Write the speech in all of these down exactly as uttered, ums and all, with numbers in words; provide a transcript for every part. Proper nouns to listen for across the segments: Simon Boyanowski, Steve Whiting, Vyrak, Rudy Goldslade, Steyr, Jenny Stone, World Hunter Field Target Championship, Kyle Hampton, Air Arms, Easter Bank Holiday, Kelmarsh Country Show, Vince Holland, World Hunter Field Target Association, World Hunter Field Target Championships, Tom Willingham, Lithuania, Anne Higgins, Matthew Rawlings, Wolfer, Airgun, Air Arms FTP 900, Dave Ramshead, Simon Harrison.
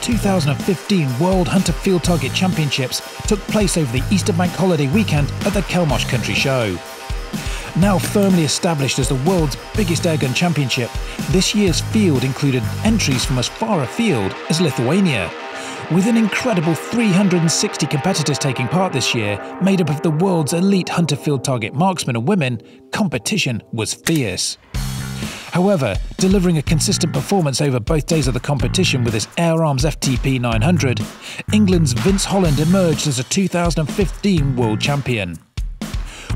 two thousand fifteen World Hunter Field Target Championships took place over the Easter Bank holiday weekend at the Kelmarsh Country Show. Now firmly established as the world's biggest airgun championship, this year's field included entries from as far afield as Lithuania, with an incredible three hundred sixty competitors taking part this year, made up of the world's elite hunter field target marksmen and women. Competition was fierce. However, delivering a consistent performance over both days of the competition with his Air Arms F T P nine hundred, England's Vince Holland emerged as a two thousand fifteen world champion.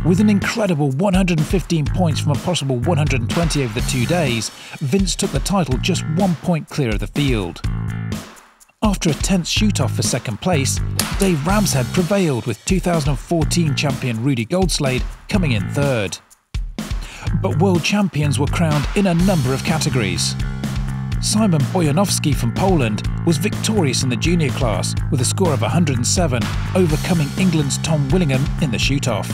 With an incredible one hundred fifteen points from a possible one hundred twenty over the two days, Vince took the title just one point clear of the field. After a tense shoot-off for second place, Dave Ramshead prevailed with two thousand fourteen champion Rudy Goldslade coming in third. But world champions were crowned in a number of categories. Simon Boyanowski from Poland was victorious in the junior class with a score of one hundred seven, overcoming England's Tom Willingham in the shoot-off.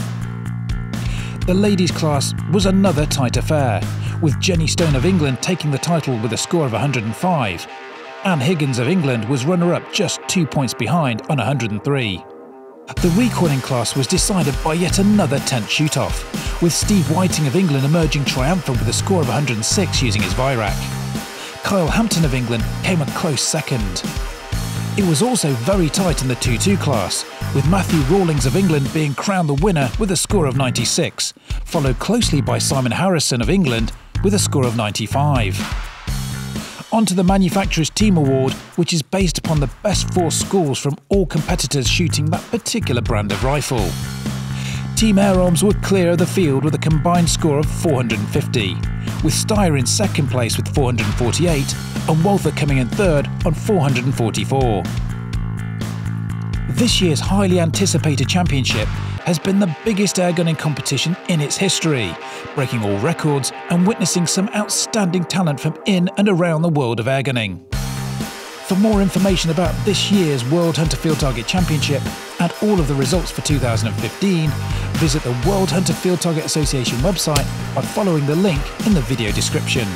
The ladies' class was another tight affair, with Jenny Stone of England taking the title with a score of one hundred five. Anne Higgins of England was runner-up just two points behind on one hundred three. The recoiling class was decided by yet another tense shoot-off, with Steve Whiting of England emerging triumphant with a score of one hundred six using his Vyrak. Kyle Hampton of England came a close second. It was also very tight in the two two class, with Matthew Rawlings of England being crowned the winner with a score of ninety-six, followed closely by Simon Harrison of England with a score of ninety-five. On to the Manufacturer's Team Award, which is based upon the best four scores from all competitors shooting that particular brand of rifle. Team Air Arms were clear of the field with a combined score of four hundred fifty, with Steyr in second place with four hundred forty-eight and Wolfer coming in third on four hundred forty-four. This year's highly anticipated championship has been the biggest airgunning competition in its history, breaking all records and witnessing some outstanding talent from in and around the world of airgunning. For more information about this year's World Hunter Field Target Championship and all of the results for two thousand fifteen, visit the World Hunter Field Target Association website by following the link in the video description.